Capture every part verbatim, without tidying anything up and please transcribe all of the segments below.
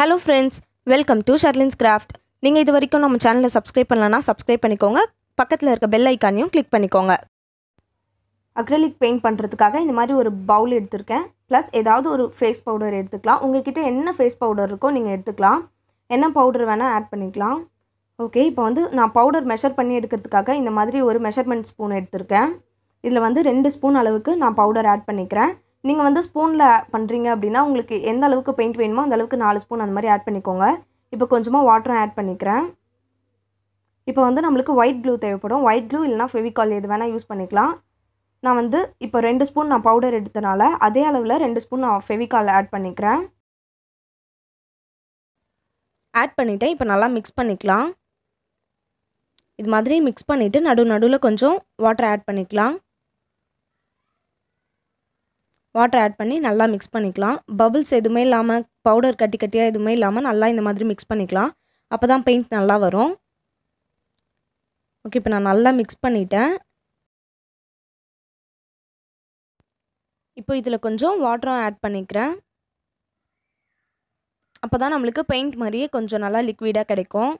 Hello friends, welcome to Sherlin's Craft. நீங்க இது வரைக்கும் நம்ம சேனலை subscribe பண்ணலனா subscribe பண்ணிக்கோங்க. பக்கத்துல இருக்க bell ஐகானையும் click பண்ணிக்கோங்க. அக்ரிலிக் பெயிண்ட் பண்றதுக்காக இந்த மாதிரி ஒரு பவுல் எடுத்துர்க்கேன். Plus ஏதாவது ஒரு ஃபேஸ் பவுடர் எடுத்துக்கலாம். உங்ககிட்ட என்ன ஃபேஸ் பவுடர் இருக்கோ நீங்க எடுத்துக்கலாம். என்ன பவுடர் வேணா ஆட் பண்ணிக்கலாம். ஓகே, இப்போ வந்து நான் பவுடர் மெஷர் பண்ணி எடுக்கிறதுக்காக இந்த மாதிரி ஒரு மெஷர்மென்ட் ஸ்பூன் எடுத்துர்க்கேன். இதுல வந்து two ஸ்பூன் அளவுக்கு நான் பவுடர் ஆட் பண்ணிக்கிறேன். நீங்க வந்து ஸ்பூன்ல பண்றீங்க அப்படினா உங்களுக்கு எந்த அளவுக்கு பெயிண்ட் வேணுமோ அந்த அளவுக்கு four ஸ்பூன் அந்த மாதிரி ஆட் பண்ணிக்கோங்க. இப்போ கொஞ்சமா வாட்டர் ஆட் பண்ணிக்கிறேன். இப்போ வந்து நமக்கு white glue தேவைப்படும். white glue இல்லனா ஃபெவிகால் எது வேணா யூஸ் பண்ணிக்கலாம். நான் வந்து இப்போ two ஸ்பூன் நான் பவுடர் எடுத்தனால அதே அளவுல two ஸ்பூன் நான் ஃபெவிகால் ஆட் பண்ணிக்கிறேன். ஆட் பண்ணிட்டேன். இப்போ நல்லா mix பண்ணிக்கலாம். இது மாதிரி mix பண்ணிட்டு நடு நடுல கொஞ்சம் வாட்டர் ஆட் பண்ணிக்கலாம். வாட்டர் ஆட் பண்ணி நல்லா mix பண்ணிக்கலாம். bubbles எதுமே இல்லாம பவுடர் கட்டி கட்டியா எதுமே இல்லாம நல்லா இந்த மாதிரி mix பண்ணிக்கலாம். அப்பதான் பெயிண்ட் நல்லா வரும். ஓகே, இப்போ நான் நல்லா mix பண்ணிட்டேன். இப்போ இதல கொஞ்சம் வாட்டரும் ஆட் பண்ணிக்கிறேன். அப்பதான் நமக்கு பெயிண்ட் மாதிரியே கொஞ்சம் நல்லா liquid-ஆ கிடைக்கும்.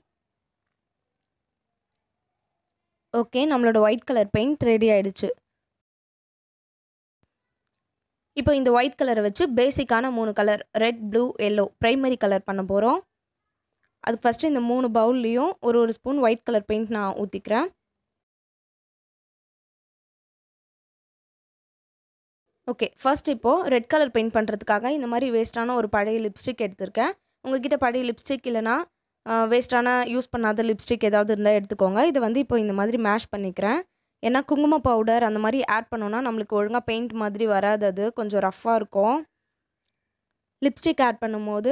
ஓகே, நம்மளோட white color paint ready ஆயிடுச்சு. இப்போ இந்த white கலரை வச்சு பேசிக்கான மூணு colour red blue yellow primary colour பண்ண போறோம். அதுக்கு ஃபர்ஸ்ட் இந்த மூணு பவுல்லியும் ஒரு ஒரு ஸ்பூன் white கலர் paint நான் ஊத்திக்கிறேன். ஓகே, ஃபர்ஸ்ட் இப்போ red கலர் paint பண்றதுக்காக இந்த மாதிரி வேஸ்டான ஒரு பழைய லிப்ஸ்டிக் எடுத்துர்க்கேன். உங்ககிட்ட பழைய லிப்ஸ்டிக் இல்லனா வேஸ்டான யூஸ் பண்ணாத லிப்ஸ்டிக் ஏதாவது இருந்தா எடுத்துக்கோங்க. இது வந்து இப்போ இந்த மாதிரி மேஷ் பண்ணிக்கிறேன். ஏன்னா குங்கும பவுடர் அந்த மாதிரி ஆட் பண்ணோம்னா நமக்கு ஒழுங்கா பெயிண்ட் மாதிரி வராது, அது கொஞ்சம் ரஃப்பா இருக்கும். லிப்ஸ்டிக் ஆட் பண்ணும்போது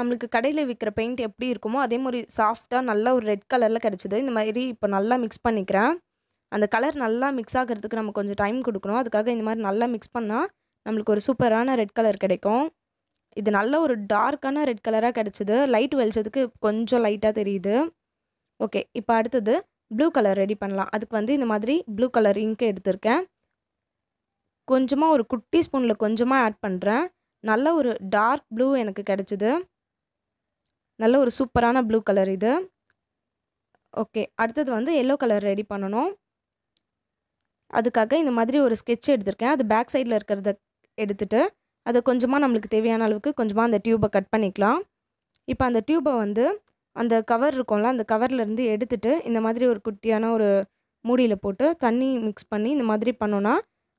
நமக்கு கடையில விக்கிற பெயிண்ட் எப்படி இருக்குமோ அதே மாதிரி சாஃப்ட்டா நல்ல ஒரு ரெட் கலர்ல கிடைச்சது. இந்த மாதிரி இப்போ நல்லா mix பண்ணிக்கிறேன். அந்த கலர் நல்லா mix ஆகிறதுக்கு நம்ம கொஞ்சம் டைம் கொடுக்கணும். அதுக்காக இந்த மாதிரி நல்லா mix பண்ணா நமக்கு ஒரு சூப்பரான ரெட் கலர் கிடைக்கும். இது நல்ல ஒரு டார்க்கான ரெட் கலரா கிடைச்சது. லைட் வெளிச்சதுக்கு கொஞ்சம் லைட்டா தெரியுது. ஓகே, இப்போ அடுத்து blue color ready பண்ணலாம். அதுக்கு வந்து இந்த மாதிரி blue color ink எடுத்துர்க்கேன். கொஞ்சமா ஒரு குட்டி ஸ்பூன்ல கொஞ்சமா ஆட் பண்றேன். நல்ல ஒரு dark blue எனக்கு கிடைச்சது. நல்ல ஒரு சூப்பரான blue color இது. ஓகே, அடுத்து வந்து yellow color ready பண்ணனும். அதுக்காக இந்த மாதிரி ஒரு sketch எடுத்துர்க்கேன். அது back sideல இருக்குறத எடுத்துட்டு அது கொஞ்சமா நமக்கு தேவையான அளவுக்கு கொஞ்சமா அந்த டியூபை கட் பண்ணிக்கலாம். இப்போ அந்த டியூபை வந்து அந்த கவர் இருக்கும்ல அந்த கவர்ல இருந்து எடுத்துட்டு இந்த மாதிரி ஒரு குட்டியான ஒரு மூடியில போட்டு தண்ணி mix பண்ணி இந்த மாதிரி பண்ணோம்னா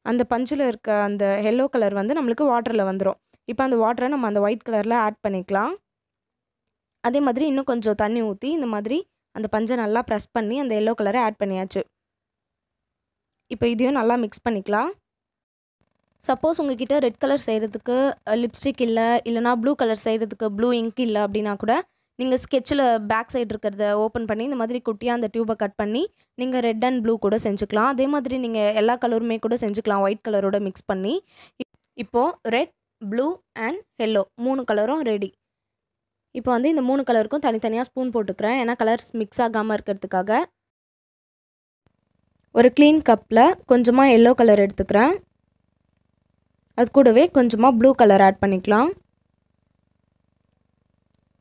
அந்த பஞ்சில இருக்க அந்த yellow கலர் வந்து நமக்கு வாட்டர்ல வந்துரும். இப்போ அந்த வாட்டரை நம்ம அந்த white கலர்ல ஆட் பண்ணிக்கலாம். அதே மாதிரி இன்னும் கொஞ்சம் தண்ணி ஊத்தி இந்த மாதிரி அந்த பஞ்சை நல்லா பிரஸ் பண்ணி அந்த yellow கலரை ஆட் பண்ணியாச்சு. இப்போ இதையும் நல்லா mix பண்ணிக்கலாம். சப்போஸ் உங்ககிட்ட ரெட் கலர் செய்யிறதுக்கு லிப்ஸ்டிக் இல்ல இல்லனா blue கலர் செய்யிறதுக்கு blue ink இல்ல அப்படினா கூட நீங்க ஸ்கெட்ச்ல பேக் சைடு இருக்குறதை ஓபன் பண்ணி இந்த மாதிரி குட்டியா அந்த டியூபை கட் பண்ணி நீங்க ரெட் அண்ட் ப்ளூ கூட செஞ்சுக்கலாம். அதே மாதிரி நீங்க எல்லா கலருமே கூட செஞ்சுக்கலாம் white கலரோட mix பண்ணி. இப்போ red blue and yellow மூணு கலரும் ரெடி. இப்போ வந்து இந்த மூணு கலருக்கும் தனித்தனியா ஸ்பூன் போட்டுக்கறேன். ஏனா கலர்ஸ் mix ஆகாம இருக்குிறதுக்காக ஒரு clean cupல கொஞ்சமா yellow கலர் எடுத்துக்கறேன். அது கூடவே கொஞ்சமா blue கலர் ஆட் பண்ணிக்கலாம்.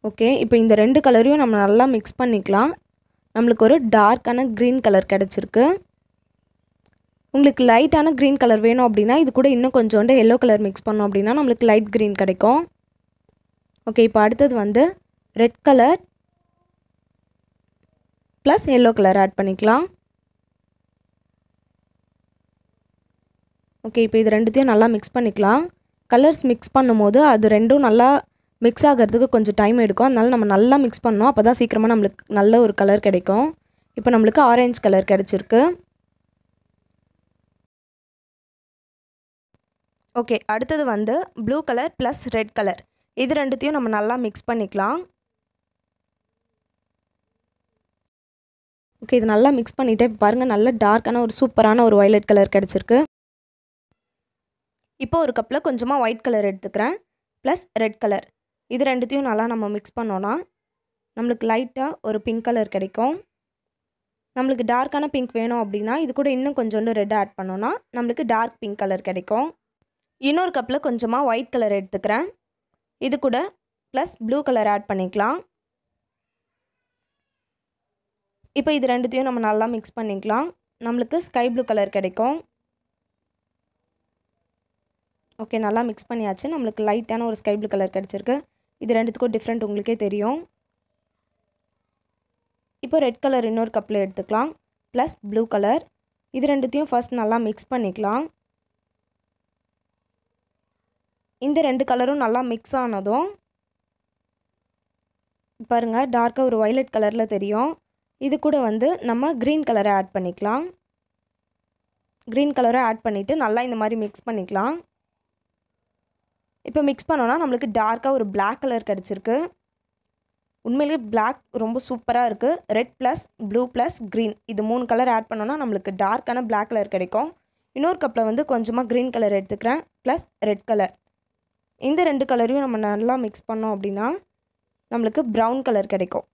ஓகே, இப்போ இந்த ரெண்டு கலரையும் நம்ம நல்லா mix பண்ணிக்கலாம். நமக்கு ஒரு டார்க்கான green கலர் கிடைச்சிருக்கு. உங்களுக்கு லைட்டான green கலர் வேணும் அப்படினா இது கூட இன்னும் கொஞ்சோண்டு yellow கலர் mix பண்ணோம் அப்படினா நமக்கு லைட் green கிடைக்கும். ஓகே, இப்போ அடுத்து வந்து red colour plus yellow colour add பண்ணிக்கலாம். ஓகே, இப்போ இது ரெண்டுத்தையும் நல்லா mix பண்ணிக்கலாம். கலர்ஸ் mix பண்ணும்போது அது ரெண்டும் நல்லா mix ஆகிறதுக்கு கொஞ்சம் டைம் எடுக்கும். அதனால நம்ம நல்லா mix பண்ணனும். அப்பதான் சீக்கிரமா நமக்கு நல்ல ஒரு கலர் கிடைக்கும். இப்போ நமக்கு orange கலர் கிடைச்சிருக்கு. ஓகே, அடுத்து வந்து blue colour plus red colour. இது ரெண்டுத்தையும் நம்ம நல்லா mix பண்ணிக்கலாம். ஓகே, இது நல்லா mix பண்ணிட்டே பாருங்க நல்ல டார்க்கான ஒரு சூப்பரான ஒரு violet கலர் கிடைச்சிருக்கு. இப்போ ஒரு கப்ல கொஞ்சமா white கலர் எடுத்துக்கறேன் plus red கலர். இது ரெண்டுத்தையும் நல்லா நம்ம mix பண்ணோம்னா நமக்கு லைட்டா ஒரு pink கலர் கிடைக்கும். நமக்கு டார்க்கான pink வேணும் அப்படினா இது கூட இன்னும் கொஞ்சோண்டு red ஆட் பண்ணோம்னா நமக்கு dark pink கலர் கிடைக்கும். இன்னொரு கப்ல கொஞ்சமா white கலர் எடுத்துக்கறேன். இது கூட plus blue color add பண்ணிக்கலாம். இப்போ இது ரெண்டுத்தையும் நம்ம நல்லா mix பண்ணிக்கலாம். நமக்கு sky blue color கிடைக்கும். ஓகே நல்லா mix பண்ணியாச்சு. நமக்கு லைட்டான ஒரு sky blue color கிடைச்சிருக்கு. இது ரெண்டுத்துக்கும் டிஃபரண்ட் உங்களுக்கே தெரியும். இப்போ red color இன்னொரு கப்ல எடுத்துக்கலாம் plus blue color. இது ரெண்டுத்தையும் ஃபர்ஸ்ட் நல்லா mix பண்ணிக்கலாம். இந்த ரெண்டு கலரும் நல்லா mix ஆனதும் பாருங்க டார்க்கா ஒரு violet கலர்ல தெரியும். இது கூட வந்து நம்ம green கலரை ஆட் பண்ணிக்கலாம். green கலரை ஆட் பண்ணிட்டு நல்லா இந்த மாதிரி mix பண்ணிக்கலாம். இப்போ mix பண்ணோம்னா நமக்கு டார்க்கா ஒரு black கலர் கிடைச்சிருக்கு. உண்மையிலேயே black ரொம்ப சூப்பரா இருக்கு. red plus blue plus green இது மூணு கலர் ஆட் பண்ணோம்னா நமக்கு டார்க்கான black கலர் கிடைக்கும். இன்னொரு கப்ல வந்து கொஞ்சமா green கலர் எடுத்துக்கறேன் plus red கலர். இந்த ரெண்டு கலரையும் நம்ம நல்லா mix பண்ணோம் அப்படினா நமக்கு brown கலர் கிடைக்கும்.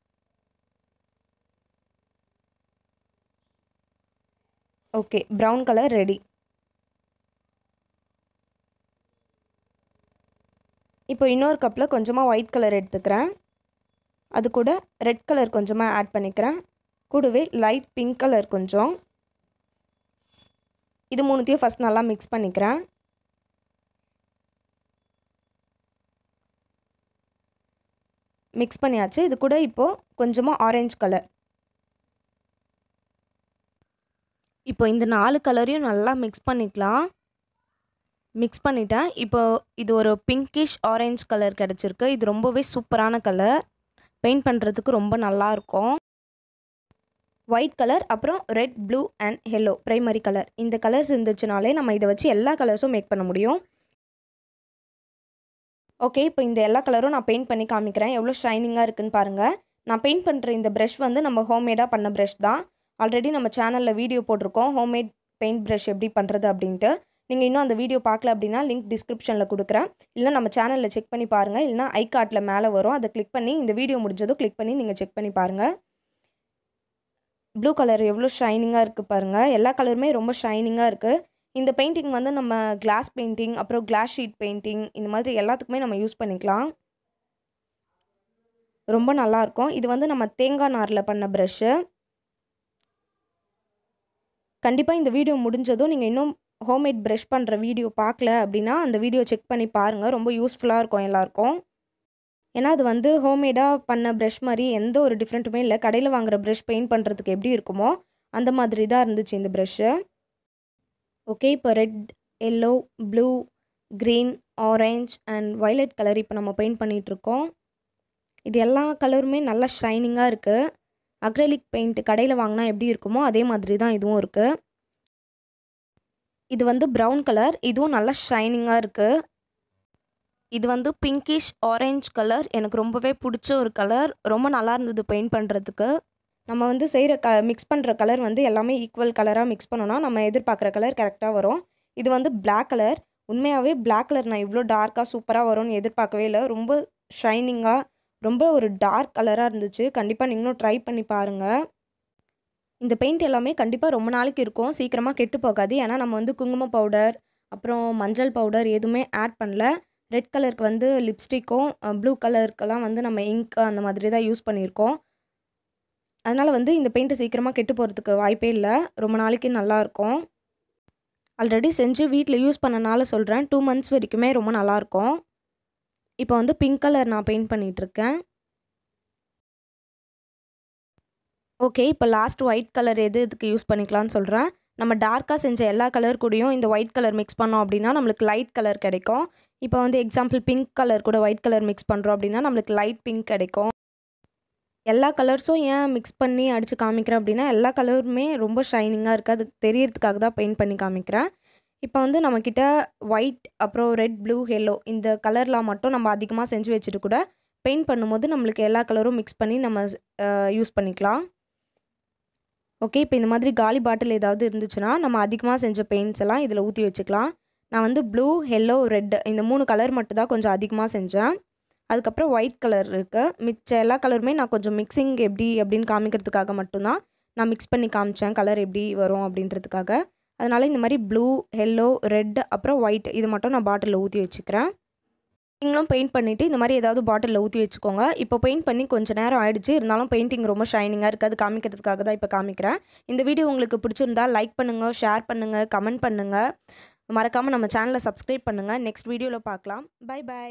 Okay brown colour ready. இப்போ இன்னொரு கப்ல கொஞ்சமா white கலர் எடுத்துக்கறேன். அது கூட red கலர் கொஞ்சமா ஆட் பண்ணிக்கிறேன். கூடவே light pink கலர் கொஞ்சம். இது மூணுத்தையும் ஃபர்ஸ்ட் நல்லா mix பண்ணிக்கிறேன். mix பண்ணியாச்சு. இது கூட இப்போ கொஞ்சமா orange color. இப்போ இந்த நாலு கலரையும் நல்லா mix பண்ணிக்கலாம். mix பண்ணிட்டேன். இப்போ இது ஒரு pinkish orange color கிடைச்சிருக்கு. இது ரொம்பவே சூப்பரான கலர். பெயிண்ட் பண்றதுக்கு ரொம்ப நல்லா இருக்கும். white color அப்புறம் red, blue and yellow primary color. இந்த கலர்ஸ் இருந்துச்சுனாலே நம்ம இத வச்சு எல்லா கலர்ஸும் மேக் பண்ண முடியும். ஓகே இப்போ இந்த எல்லா கலரும் நான் பெயிண்ட் பண்ணி காமிக்கிறேன். எவ்வளவு ஷைனிங்கா இருக்குன்னு பாருங்க. நான் பெயிண்ட் பண்ற இந்த பிரஷ் வந்து நம்ம ஹோம்மேடா பண்ண பிரஷ் தான். ஆல்ரெடி நம்ம சேனல்ல வீடியோ போட்டுருக்கோம் ஹோம்மேட் பெயிண்ட் பிரஷ் எப்படி பண்றது அப்படினு. நீங்க இன்னும் அந்த வீடியோ பார்க்கல அப்படினா லிங்க் டிஸ்கிரிப்ஷன்ல கொடுக்கிறேன். இல்ல நம்ம சேனல்ல செக் பண்ணி பாருங்க. இல்லனா ஐ கார்ட்ல மேலே வரும் அதை கிளிக் பண்ணி இந்த வீடியோ முடிஞ்சதோ கிளிக் பண்ணி நீங்க செக் பண்ணி பாருங்க. ப்ளூ கலர் எவ்வளவு ஷைனிங்கா இருக்கு பாருங்க. எல்லா கலருமே ரொம்ப ஷைனிங்கா இருக்கு. இந்த பெயிண்டிங் வந்து நம்ம கிளாஸ் பெயிண்டிங் அப்புறம் கிளாஸ் ஷீட் பெயிண்டிங் இந்த மாதிரி எல்லாத்துக்குமே நம்ம யூஸ் பண்ணிக்கலாம். ரொம்ப நல்லா இருக்கும். இது வந்து நம்ம தேங்காய் நார்ல பண்ண பிரஷ். கண்டிப்பா இந்த வீடியோ முடிஞ்சதும் நீங்க இன்னும் ஹோம்மேட் பிரஷ் பண்ற வீடியோ பார்க்கல அப்படினா அந்த வீடியோ செக் பண்ணி பாருங்க. ரொம்ப யூஸ்ஃபுல்லா இருக்கும் எல்லாருக்கும். ஏன்னா அது வந்து ஹோம்மேடா பண்ண பிரஷ் மாதிரி எந்த ஒரு டிஃபரண்ட்டுமே இல்லை. கடையில் வாங்குற பிரஷ் பெயிண்ட் பண்றதுக்கு எப்படி இருக்குமோ அந்த மாதிரி தான் இருந்துச்சு இந்த பிரஷ். ஓகே இப்போ red, yellow, blue, green, orange and violet colour இப்போ நம்ம பெயிண்ட் பண்ணிகிட்ருக்கோம். இது எல்லா கலருமே நல்லா ஷைனிங்காக இருக்குது. அக்ரலிக் பெயிண்ட் கடையில் வாங்கினா எப்படி இருக்குமோ அதே மாதிரி தான் இதுவும் இருக்குது. இது வந்து ப்ரௌன் கலர். இதுவும் நல்லா ஷைனிங்காக இருக்குது. இது வந்து பிங்கிஷ் ஆரஞ்ச் கலர். எனக்கு ரொம்பவே பிடிச்ச ஒரு கலர். ரொம்ப நல்லா இருந்தது பெயிண்ட் பண்ணுறதுக்கு. நம்ம வந்து செய்கிற க மிக்ஸ் பண்ணுற கலர் வந்து எல்லாமே ஈக்குவல் கலராக மிக்ஸ் பண்ணோன்னா நம்ம எதிர்பார்க்குற கலர் கரெக்டாக வரும். இது வந்து பிளாக் கலர். உண்மையாகவே பிளாக் கலர் நான் இவ்வளோ டார்க்காக சூப்பராக வரும்னு எதிர்பார்க்கவே இல்லை. ரொம்ப ஷைனிங்காக ரொம்ப ஒரு டார்க் கலராக இருந்துச்சு. கண்டிப்பாக நீங்களும் ட்ரை பண்ணி பாருங்கள். இந்த பெயிண்ட் எல்லாமே கண்டிப்பாக ரொம்ப நாளைக்கு இருக்கும். சீக்கிரமாக கெட்டு போகாது. ஏன்னா நம்ம வந்து குங்குமம் பவுடர் அப்புறம் மஞ்சள் பவுடர் எதுவுமே ஆட் பண்ணல. ரெட் கலருக்கு வந்து லிப்ஸ்டிக்கும் ப்ளூ கலருக்கெல்லாம் வந்து நம்ம இங்க் அந்த மாதிரி தான் யூஸ் பண்ணியிருக்கோம். அதனால் வந்து இந்த பெயிண்ட்டை சீக்கிரமாக கெட்டு போகிறதுக்கு வாய்ப்பே இல்லை. ரொம்ப நாளைக்கு நல்லாயிருக்கும். ஆல்ரெடி செஞ்சு வீட்டில் யூஸ் பண்ணனால சொல்கிறேன். டூ மந்த்ஸ் வரைக்குமே ரொம்ப நல்லாயிருக்கும். இப்போ வந்து பிங்க் கலர் நான் பெயிண்ட் பண்ணிகிட்ருக்கேன். ஓகே இப்போ லாஸ்ட் ஒயிட் கலர் எது இதுக்கு யூஸ் பண்ணிக்கலாம்னு சொல்கிறேன். நம்ம டார்க்காக செஞ்ச எல்லா கலர் கூடயும் இந்த ஒயிட் கலர் மிக்ஸ் பண்ணோம் அப்படின்னா நம்மளுக்கு லைட் கலர் கிடைக்கும். இப்போ வந்து எக்ஸாம்பிள் பிங்க் கலர் கூட ஒயிட் கலர் மிக்ஸ் பண்ணுறோம் அப்படின்னா நம்மளுக்கு லைட் பிங்க் கிடைக்கும். எல்லா கலர்ஸும் ஏன் மிக்ஸ் பண்ணி அடித்து காமிக்கிறேன் அப்படின்னா எல்லா கலருமே ரொம்ப ஷைனிங்காக இருக்குது. அது தெரியறதுக்காக தான் பெயிண்ட் பண்ணி காமிக்கிறேன். இப்போ வந்து நம்மக்கிட்ட ஒயிட் அப்புறம் ரெட், ப்ளூ, எல்லோ இந்த கலர்லாம் மட்டும் நம்ம அதிகமாக செஞ்சு வச்சுட்டு கூட பெயிண்ட் பண்ணும்போது நம்மளுக்கு எல்லா கலரும் மிக்ஸ் பண்ணி நம்ம யூஸ் பண்ணிக்கலாம். ஓகே இப்போ இந்த மாதிரி காலி பாட்டில் ஏதாவது இருந்துச்சுன்னா நம்ம அதிகமாக செஞ்ச பெயிண்ட்ஸ் எல்லாம் இதில் ஊற்றி வச்சுக்கலாம். நான் வந்து ப்ளூ, எல்லோ, ரெட் இந்த மூணு கலர் மட்டும் தான் கொஞ்சம் அதிகமாக செஞ்சேன். அதுக்கப்புறம் ஒயிட் கலர் இருக்குது. மிச்ச எல்லா கலருமே நான் கொஞ்சம் மிக்சிங் எப்படி அப்படின்னு காமிக்கிறதுக்காக மட்டும்தான் நான் மிக்ஸ் பண்ணி காமிச்சேன். கலர் எப்படி வரும் அப்படின்றதுக்காக. அதனால் இந்த மாதிரி ப்ளூ, எல்லோ, ரெட் அப்புறம் ஒயிட் இது மட்டும் நான் பாட்டிலில் ஊற்றி வச்சுக்கிறேன். நீங்களும் பெயிண்ட் பண்ணிட்டு இந்த மாதிரி ஏதாவது பாட்டில்ல ஊத்தி வெச்சுக்கோங்க. இப்போ பெயிண்ட் பண்ணி கொஞ்ச நேரம் ஆயிடுச்சு. இருந்தாலும் பெயிண்டிங் ரொம்ப ஷைனிங்கா இருக்கு. அது காமிக்கிறதுக்காக தான் இப்போ காமிக்கிறேன். இந்த வீடியோ உங்களுக்கு பிடிச்சிருந்தா லைக் பண்ணுங்க, ஷேர் பண்ணுங்க, கமெண்ட் பண்ணுங்க. மறக்காம நம்ம சேனலை சப்ஸ்கிரைப் பண்ணுங்க. நெக்ஸ்ட் வீடியோல பார்க்கலாம். Bye by.